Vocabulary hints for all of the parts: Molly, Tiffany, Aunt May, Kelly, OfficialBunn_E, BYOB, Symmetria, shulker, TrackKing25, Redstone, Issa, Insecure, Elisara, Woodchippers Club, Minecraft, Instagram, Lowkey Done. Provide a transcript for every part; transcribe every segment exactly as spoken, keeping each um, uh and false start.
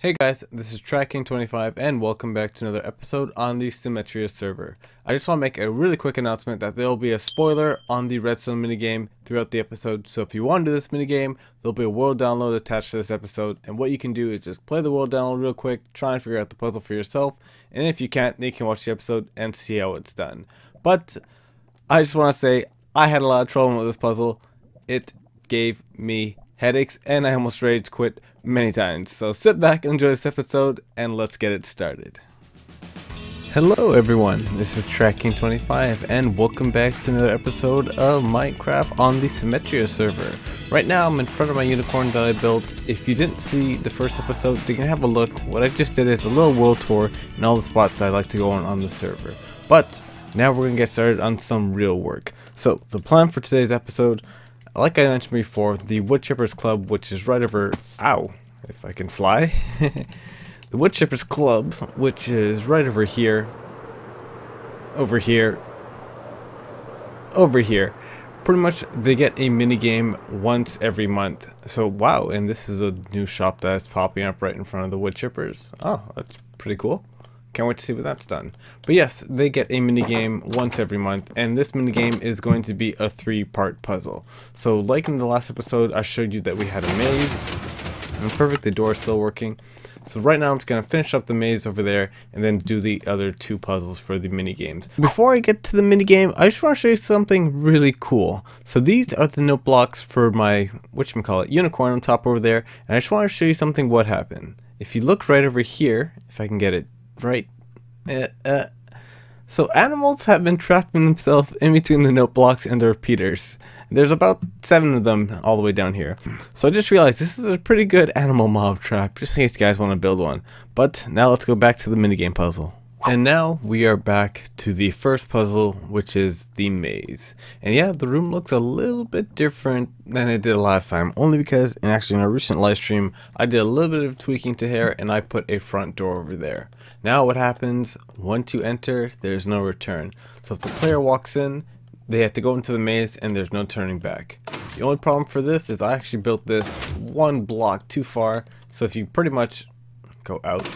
Hey guys, this is TrackKing twenty-five and welcome back to another episode on the Symmetria server. I just want to make a really quick announcement that there will be a spoiler on the Redstone minigame throughout the episode. So if you want to do this minigame, there will be a world download attached to this episode. And what you can do is just play the world download real quick, try and figure out the puzzle for yourself. And if you can't, then you can watch the episode and see how it's done. But I just want to say I had a lot of trouble with this puzzle. It gave me headaches and I almost rage quit many times. So sit back and enjoy this episode and let's get it started. Hello everyone, this is TrackKing twenty-five and welcome back to another episode of Minecraft on the Symmetria server. Right now I'm in front of my unicorn that I built. If you didn't see the first episode, you can have a look. What I just did is a little world tour and all the spots I like to go on on the server. But now we're gonna get started on some real work. So the plan for today's episode, like I mentioned before, the Woodchippers Club, which is right over, ow, if I can fly, the Woodchippers Club, which is right over here, over here, over here. Pretty much they get a mini game once every month. So wow, and this is a new shop that's popping up right in front of the Woodchippers. Oh, that's pretty cool. Can't wait to see what that's done. But yes, they get a minigame once every month, and this minigame is going to be a three-part puzzle. So like in the last episode, I showed you that we had a maze. And perfect, the door is still working. So right now I'm just going to finish up the maze over there and then do the other two puzzles for the minigames. Before I get to the minigame, I just want to show you something really cool. So these are the note blocks for my, whatchamacallit, unicorn on top over there. And I just want to show you something what happened. If you look right over here, if I can get it right, uh, uh. So animals have been trapping themselves in between the note blocks and the repeaters. There's about seven of them all the way down here. So I just realized this is a pretty good animal mob trap, just in case you guys want to build one. But now let's go back to the minigame puzzle. And now we are back to the first puzzle, which is the maze. And yeah, the room looks a little bit different than it did last time, only because, and actually in a recent live stream, I did a little bit of tweaking to here and I put a front door over there. Now what happens, once you enter, there's no return. So if the player walks in, they have to go into the maze and there's no turning back. The only problem for this is I actually built this one block too far, so if you pretty much go out,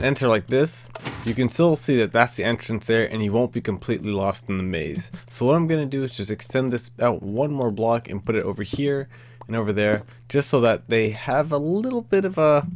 enter like this, you can still see that that's the entrance there and you won't be completely lost in the maze. So what I'm going to do is just extend this out one more block and put it over here and over there, just so that they have a little bit of a,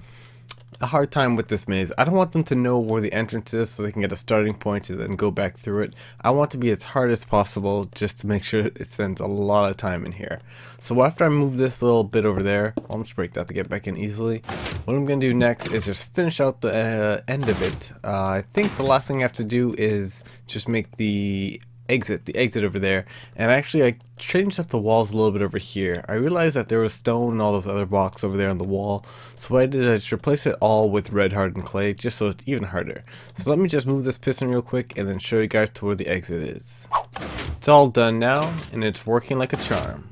a hard time with this maze. I don't want them to know where the entrance is so they can get a starting point and then go back through it. I want it to be as hard as possible just to make sure it spends a lot of time in here. So after I move this little bit over there, I'll just break that to get back in easily. What I'm going to do next is just finish out the uh, end of it. Uh, I think the last thing I have to do is just make the exit, the exit over there. And actually I changed up the walls a little bit over here. I realized that there was stone and all those other blocks over there on the wall. So what I did is I just replaced it all with red hardened clay just so it's even harder. So let me just move this piston real quick and then show you guys to where the exit is. It's all done now and it's working like a charm.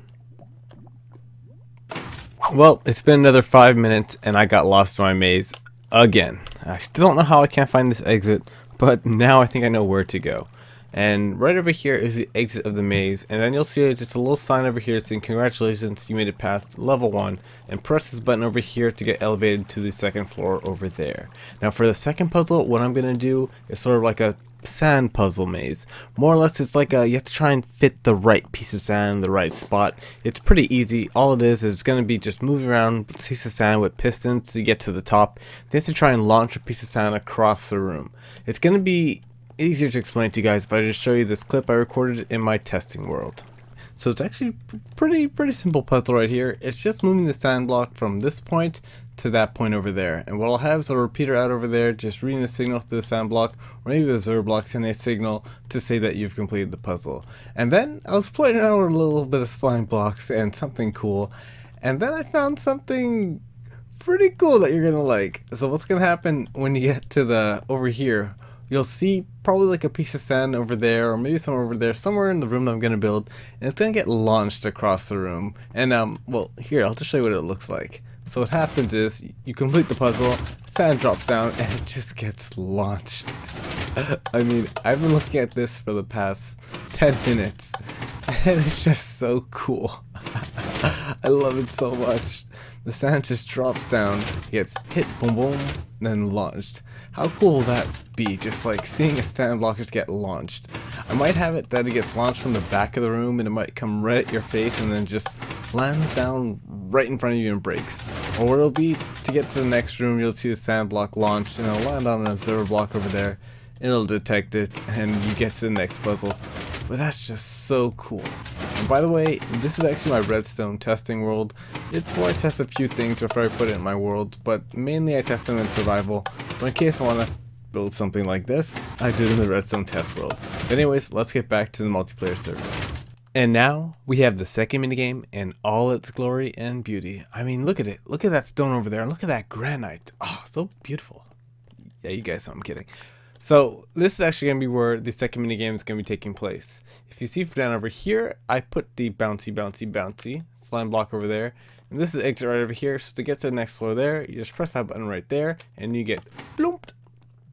Well, it's been another five minutes and I got lost in my maze again. I still don't know how I can't find this exit, but now I think I know where to go. And right over here is the exit of the maze, and then you'll see just a little sign over here saying congratulations, you made it past level one, and press this button over here to get elevated to the second floor over there. Now for the second puzzle, what I'm going to do is sort of like a sand puzzle maze. More or less it's like a, you have to try and fit the right piece of sand in the right spot. It's pretty easy. All it is is it's going to be just moving around pieces of sand with pistons to get to the top. They have to try and launch a piece of sand across the room. It's going to be easier to explain to you guys if I just show you this clip I recorded in my testing world. So it's actually pretty pretty simple puzzle right here. It's just moving the sand block from this point to that point over there. And what I'll have is a repeater out over there just reading the signal to the sound block, or maybe the zero block sending a signal to say that you've completed the puzzle. And then I was playing around with a little bit of slime blocks and something cool, and then I found something pretty cool that you're gonna like. So what's gonna happen when you get to the over here, you'll see probably like a piece of sand over there, or maybe somewhere over there, somewhere in the room that I'm going to build, and it's going to get launched across the room. And um, well, here, I'll just show you what it looks like. So what happens is, you complete the puzzle, sand drops down, and it just gets launched. I mean, I've been looking at this for the past ten minutes, and it's just so cool. I love it so much. The sand just drops down, gets hit, boom boom, and then launched. How cool will that be, just like seeing a sand block just get launched? I might have it that it gets launched from the back of the room and it might come right at your face and then just lands down right in front of you and breaks. Or what it'll be, to get to the next room you'll see the sand block launched and it'll land on an observer block over there. It'll detect it and you get to the next puzzle. But that's just so cool. And by the way, this is actually my redstone testing world. It's where I test a few things before I put it in my world, but mainly I test them in survival. But in case I want to build something like this, I do it in the redstone test world. But anyways, let's get back to the multiplayer server. And now we have the second minigame in all its glory and beauty. I mean, look at it. Look at that stone over there. Look at that granite. Oh, so beautiful. Yeah, you guys know I'm kidding. So this is actually going to be where the second minigame is going to be taking place. If you see from down over here, I put the bouncy, bouncy, bouncy slime block over there. And this is the exit right over here. So to get to the next floor there, you just press that button right there and you get blooped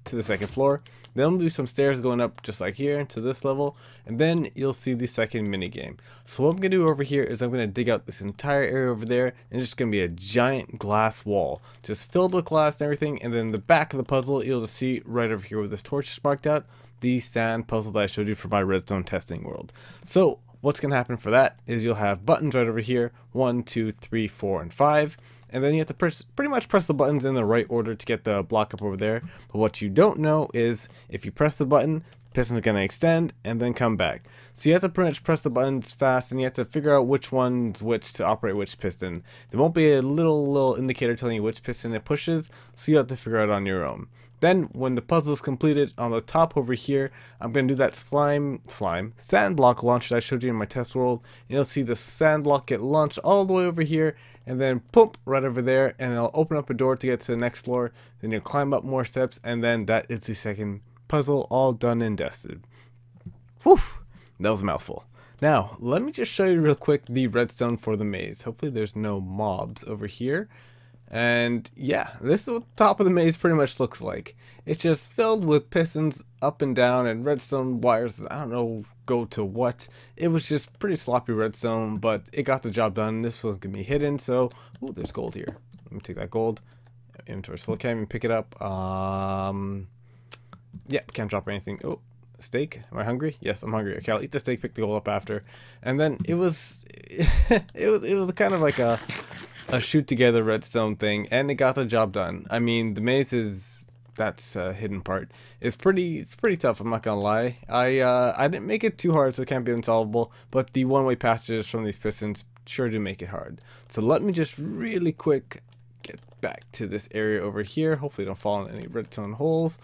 to the second floor. Then we'll do some stairs going up just like here to this level. And then you'll see the second minigame. So what I'm going to do over here is I'm going to dig out this entire area over there. And it's just going to be a giant glass wall. Just filled with glass and everything. And then the back of the puzzle you'll just see right over here where this torch is marked out. The sand puzzle that I showed you for my redstone testing world. So what's going to happen for that is you'll have buttons right over here. One, two, three, four, and five. And then you have to press, pretty much press the buttons in the right order to get the block up over there. But what you don't know is if you press the button, the piston's going to extend and then come back. So you have to pretty much press the buttons fast and you have to figure out which one's which to operate which piston. There won't be a little, little indicator telling you which piston it pushes, so you have to figure out on your own. Then when the puzzle is completed, on the top over here, I'm going to do that slime, slime, sand block launch that I showed you in my test world. And you'll see the sand block get launched all the way over here, and then pump right over there, and it'll open up a door to get to the next floor. Then you'll climb up more steps, and then that is the second puzzle, all done and dusted. Whew, that was a mouthful. Now, let me just show you real quick the redstone for the maze. Hopefully there's no mobs over here. And yeah, this is what the top of the maze pretty much looks like. It's just filled with pistons up and down and redstone wires. I don't know go to what. It was just pretty sloppy redstone, but it got the job done. This one's gonna be hidden, so oh, there's gold here. Let me take that gold. Inventory's full. Can't even pick it up. Um, yeah, can't drop anything. Oh, steak. Am I hungry? Yes, I'm hungry. Okay, I'll eat the steak. Pick the gold up after. And then it was, it was, it was kind of like a. a shoot together redstone thing, and it got the job done. I mean, the maze is, that's a hidden part. It's pretty, it's pretty tough, I'm not gonna lie. I uh, I didn't make it too hard, so it can't be unsolvable, but the one-way passages from these pistons sure do make it hard. So let me just really quick get back to this area over here. Hopefully don't fall in any redstone holes.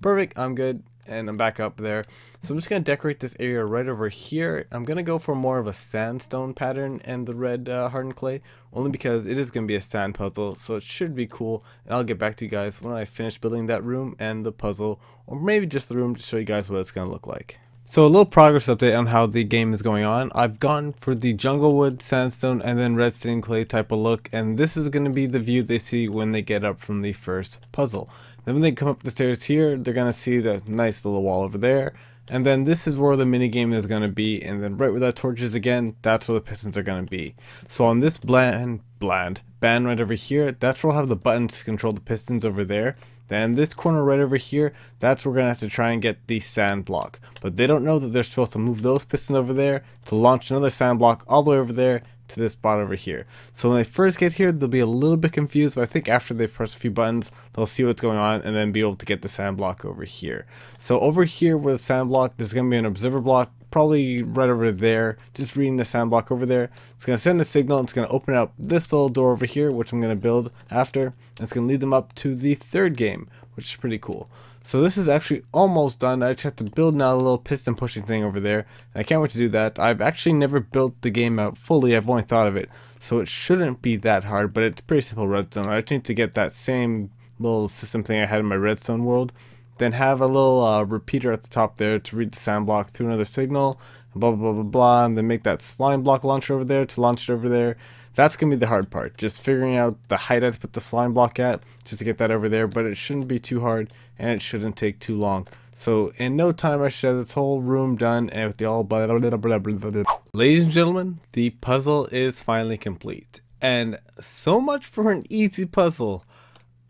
Perfect, I'm good, and I'm back up there. So I'm just gonna decorate this area right over here. I'm gonna go for more of a sandstone pattern and the red uh, hardened clay, only because it is gonna be a sand puzzle, so it should be cool. And I'll get back to you guys when I finish building that room and the puzzle, or maybe just the room, to show you guys what it's gonna look like. So a little progress update on how the game is going on. I've gone for the jungle wood, sandstone, and then redstone clay type of look, and this is going to be the view they see when they get up from the first puzzle. Then when they come up the stairs here, they're going to see the nice little wall over there, and then this is where the minigame is going to be, and then right where that torch is again, that's where the pistons are going to be. So on this bland, bland, band right over here, that's where we'll have the buttons to control the pistons over there. Then this corner right over here, that's where we're going to have to try and get the sand block. But they don't know that they're supposed to move those pistons over there to launch another sand block all the way over there to this spot over here. So when they first get here, they'll be a little bit confused, but I think after they press a few buttons, they'll see what's going on and then be able to get the sand block over here. So over here where the sand block, there's going to be an observer block, probably right over there, just reading the sand block over there. It's going to send a signal, and it's going to open up this little door over here, which I'm going to build after. And it's going to lead them up to the third game, which is pretty cool. So this is actually almost done. I just have to build now a little piston pushing thing over there. And I can't wait to do that. I've actually never built the game out fully. I've only thought of it. So it shouldn't be that hard, but it's pretty simple redstone. I just need to get that same little system thing I had in my redstone world. Then have a little uh, repeater at the top there to read the sand block through another signal, blah, blah, blah, blah, blah, and then make that slime block launcher over there to launch it over there. That's going to be the hard part, just figuring out the height I'd put the slime block at just to get that over there, but it shouldn't be too hard, and it shouldn't take too long. So in no time, I should have this whole room done, and with the all blah, blah, blah, blah, blah, blah, blah. Ladies and gentlemen, the puzzle is finally complete. And so much for an easy puzzle.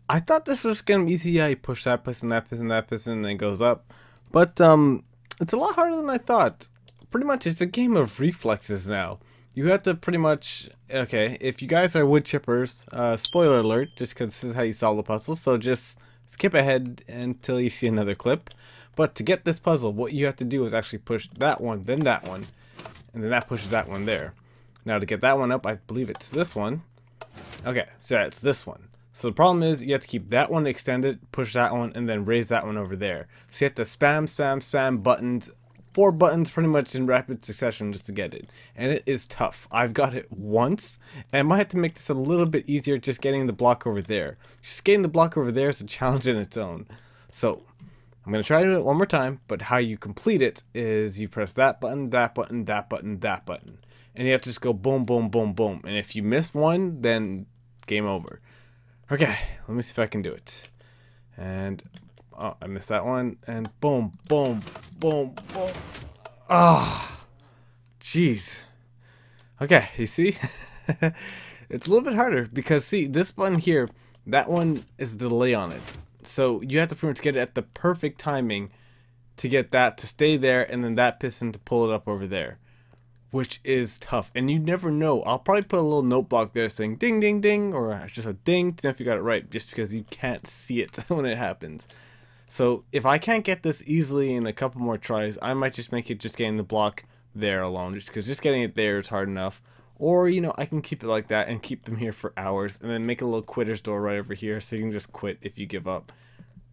I thought this was gonna be easy. Yeah, you push that piston, that piston, that piston, and it goes up. But um, it's a lot harder than I thought. Pretty much, it's a game of reflexes now. You have to pretty much, okay, if you guys are wood chippers, uh, spoiler alert, just because this is how you solve the puzzle, so just skip ahead until you see another clip. But to get this puzzle, what you have to do is actually push that one, then that one, and then that pushes that one there. Now to get that one up, I believe it's this one. Okay, so it's this one. So the problem is you have to keep that one extended, push that one, and then raise that one over there. So you have to spam, spam, spam buttons, four buttons pretty much in rapid succession just to get it. And it is tough. I've got it once, and I might have to make this a little bit easier just getting the block over there. Just getting the block over there is a challenge in its own. So I'm going to try to do it one more time, but how you complete it is you press that button, that button, that button, that button. And you have to just go boom, boom, boom, boom. And if you miss one, then game over. Okay, let me see if I can do it. And, oh, I missed that one. And boom, boom, boom, boom. Ah, oh, jeez. Okay, you see? It's a little bit harder because, see, this button here, that one is the delay on it. So you have to pretty much get it at the perfect timing to get that to stay there and then that piston to pull it up over there. Which is tough, and you never know. I'll probably put a little note block there saying ding ding ding, or just a ding to know if you got it right, just because you can't see it when it happens. So if I can't get this easily in a couple more tries, I might just make it just getting the block there alone, just because just getting it there is hard enough. Or, you know, I can keep it like that and keep them here for hours, and then make a little quitter's door right over here so you can just quit if you give up.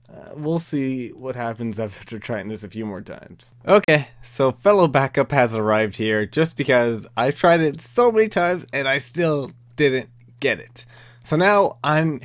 Uh, we'll see what happens after trying this a few more times. Okay, so fellow backup has arrived here just because I've tried it so many times and I still didn't get it. So now I'm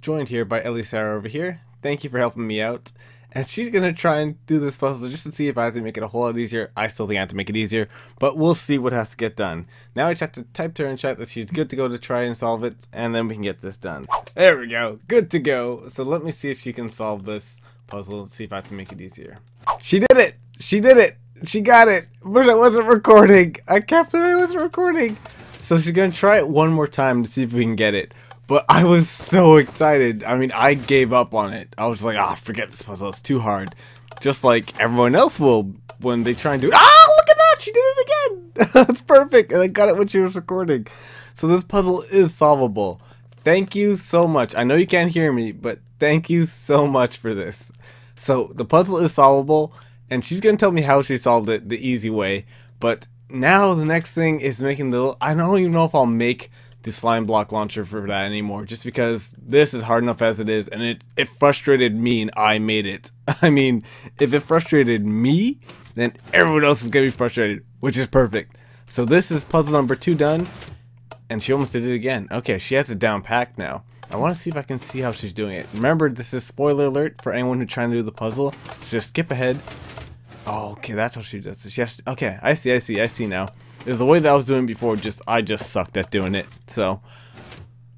joined here by Elisara over here. Thank you for helping me out. And she's going to try and do this puzzle just to see if I have to make it a whole lot easier. I still think I have to make it easier, but we'll see what has to get done. Now I just have to type to her in chat that she's good to go to try and solve it, and then we can get this done. There we go. Good to go. So let me see if she can solve this puzzle and see if I have to make it easier. She did it. She did it. She got it. But I wasn't recording. I can't believe I wasn't recording. So she's going to try it one more time to see if we can get it. But I was so excited. I mean, I gave up on it. I was like, ah, oh, forget this puzzle. It's too hard. Just like everyone else will when they try and do it. Ah, look at that. She did it again. That's perfect. And I got it when she was recording. So this puzzle is solvable. Thank you so much. I know you can't hear me, but thank you so much for this. So the puzzle is solvable. And she's going to tell me how she solved it the easy way. But now the next thing is making the little... I don't even know if I'll make... the slime block launcher for that anymore, just because this is hard enough as it is, and it it frustrated me and I made it. I mean, if it frustrated me, then everyone else is gonna be frustrated, which is perfect. So this is puzzle number two done, and she almost did it again. Okay, she has it down packed now. I want to see if I can see how she's doing it. Remember, this is spoiler alert for anyone who's trying to do the puzzle. Just skip ahead. Oh, okay, that's how she does it. She has to, okay, I see, I see, I see now. Is the way that I was doing before, just I just sucked at doing it. So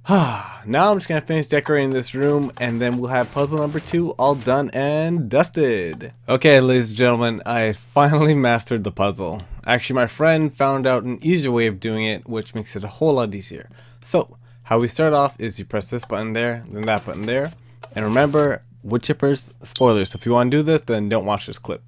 now I'm just gonna finish decorating this room, and then we'll have puzzle number two all done and dusted. Okay, ladies and gentlemen, I finally mastered the puzzle. Actually, my friend found out an easier way of doing it, which makes it a whole lot easier. So how we start off is you press this button there, then that button there, and remember, wood chippers, spoilers. So if you want to do this, then don't watch this clip.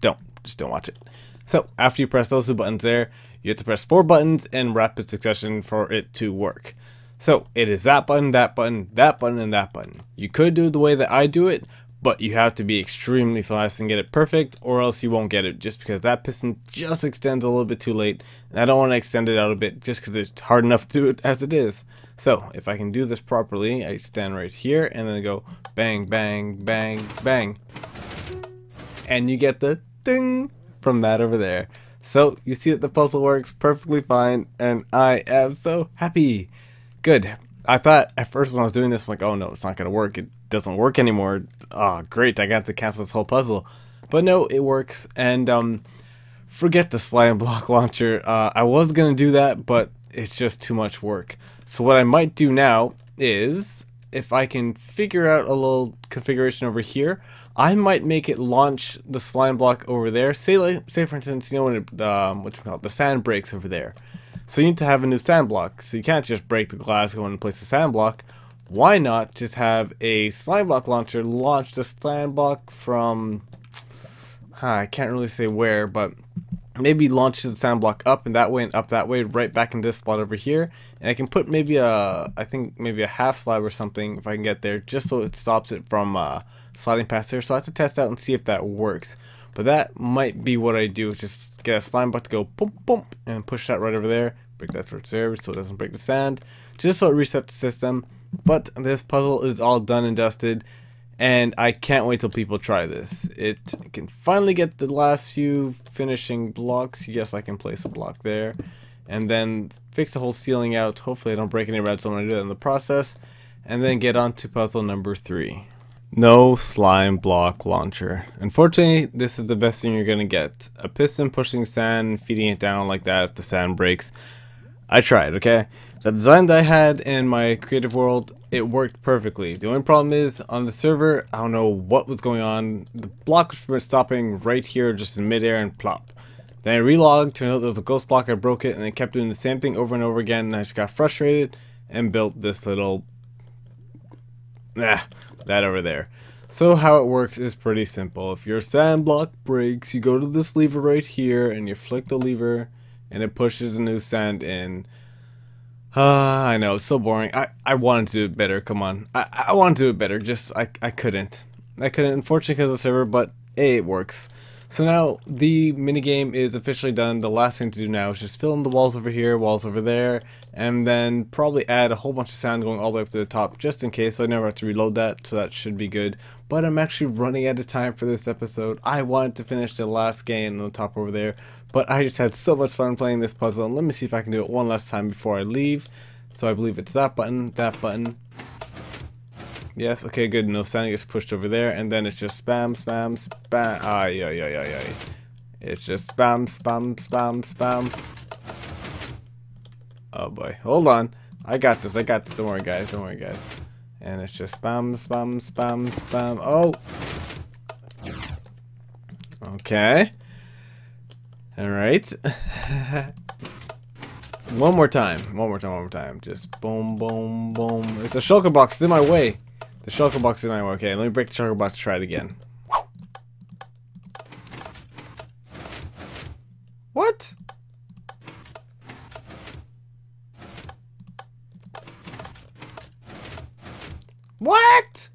Don't, just don't watch it. So after you press those two buttons there, you have to press four buttons in rapid succession for it to work. So it is that button, that button, that button, and that button. You could do it the way that I do it, but you have to be extremely fast and get it perfect, or else you won't get it, just because that piston just extends a little bit too late, and I don't want to extend it out a bit just because it's hard enough to do it as it is. So if I can do this properly, I stand right here and then go bang, bang, bang, bang, and you get the ding from that over there. So you see that the puzzle works perfectly fine, and I am so happy. Good. I thought at first when I was doing this, I'm like, oh no, it's not gonna work, it doesn't work anymore. Oh great, I got to cancel this whole puzzle. But no, it works. And um forget the slime block launcher. uh I was gonna do that, but it's just too much work. So what I might do now is, if I can figure out a little configuration over here, I might make it launch the slime block over there. Say, like, say for instance, you know when it, um, what you call it, the sand breaks over there. So you need to have a new sand block. So you can't just break the glass, go in and place the sand block. Why not just have a slime block launcher launch the sand block from... Huh, I can't really say where, but maybe launches the sand block up and that way and up that way right back in this spot over here. And I can put maybe a, I think maybe a half slab or something if I can get there, just so it stops it from uh, sliding past there. So I have to test out and see if that works. But that might be what I do, just get a slime block to go boom, boom, and push that right over there. Break that towards there so it doesn't break the sand, just so it resets the system. But this puzzle is all done and dusted, and I can't wait till people try this. It can finally get the last few finishing blocks. Yes, I can place a block there, and then fix the whole ceiling out. Hopefully I don't break any redstone when I do that in the process, and then get on to puzzle number three. No slime block launcher. Unfortunately, this is the best thing you're gonna get. A piston pushing sand, feeding it down like that if the sand breaks. I tried, okay? The design that I had in my creative world, it worked perfectly. The only problem is, on the server, I don't know what was going on. The block was stopping right here, just in midair and plop. Then I relogged, turned out there was a ghost block, I broke it, and it kept doing the same thing over and over again, and I just got frustrated and built this little... Nah. That over there. So how it works is pretty simple. If your sand block breaks, you go to this lever right here and you flick the lever and it pushes the new sand in. Ah, uh, I know, it's so boring. I, I wanted to do it better, come on. I, I wanted to do it better, just I, I couldn't. I couldn't, unfortunately, because of the server, but hey, it works. So now the minigame is officially done. The last thing to do now is just fill in the walls over here, walls over there, and then probably add a whole bunch of sand going all the way up to the top just in case, so I never have to reload that, so that should be good. But I'm actually running out of time for this episode. I wanted to finish the last game on the top over there, but I just had so much fun playing this puzzle, and let me see if I can do it one last time before I leave. So I believe it's that button, that button. Yes, okay, good. No sand gets pushed over there, and then it's just spam, spam, spam. Ah, yeah, yeah, yeah, yeah. It's just spam, spam, spam, spam. Oh boy, hold on. I got this, I got this. Don't worry, guys, don't worry, guys. And it's just spam, spam, spam, spam. Oh! Okay. Alright. One more time, one more time, one more time. Just boom, boom, boom. It's a shulker box, it's in my way. The shulker box is in my way. Okay, let me break the shulker box to try it again. What? What?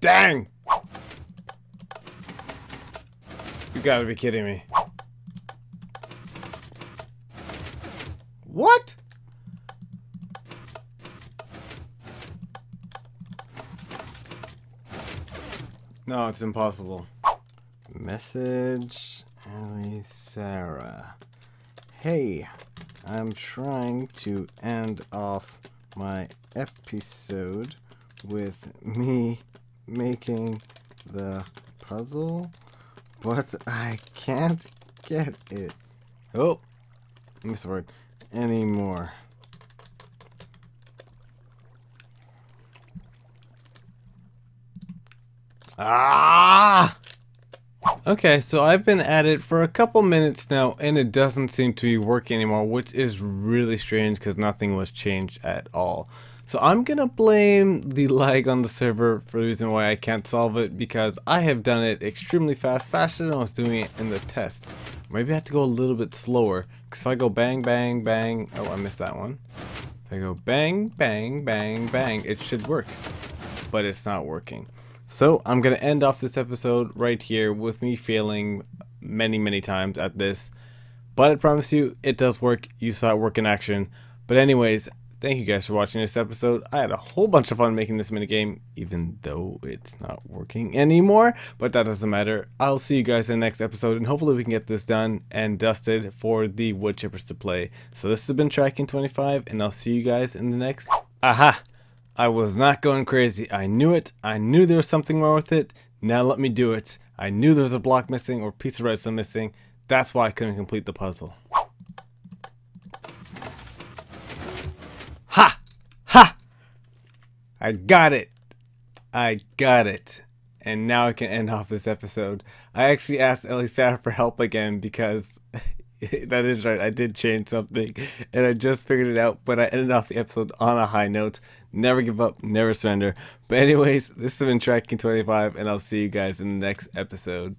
Dang! You gotta be kidding me. What? No, it's impossible. Message Elisara. Hey, I'm trying to end off my episode with me making the puzzle, but I can't get it. Oh, I missed a word. Anymore. Ah! Okay, so I've been at it for a couple minutes now and it doesn't seem to be working anymore, which is really strange because nothing was changed at all. So I'm gonna blame the lag on the server for the reason why I can't solve it, because I have done it extremely fast, faster than I was doing it in the test. Maybe I have to go a little bit slower, because if I go bang, bang, bang, oh, I missed that one. If I go bang, bang, bang, bang, it should work, but it's not working. So I'm gonna end off this episode right here with me failing many, many times at this, but I promise you, it does work. You saw it work in action. But anyways, thank you guys for watching this episode. I had a whole bunch of fun making this minigame, even though it's not working anymore, but that doesn't matter. I'll see you guys in the next episode, and hopefully we can get this done and dusted for the woodchippers to play. So this has been Tracking twenty-five, and I'll see you guys in the next... Aha! I was not going crazy. I knew it. I knew there was something wrong with it. Now let me do it. I knew there was a block missing or a piece of redstone missing. That's why I couldn't complete the puzzle. I got it. I got it. and now I can end off this episode. I actually asked Elisara for help again because that is right, I did change something and I just figured it out, but I ended off the episode on a high note. Never give up, never surrender. But anyways, this has been Tracking twenty-five, and I'll see you guys in the next episode.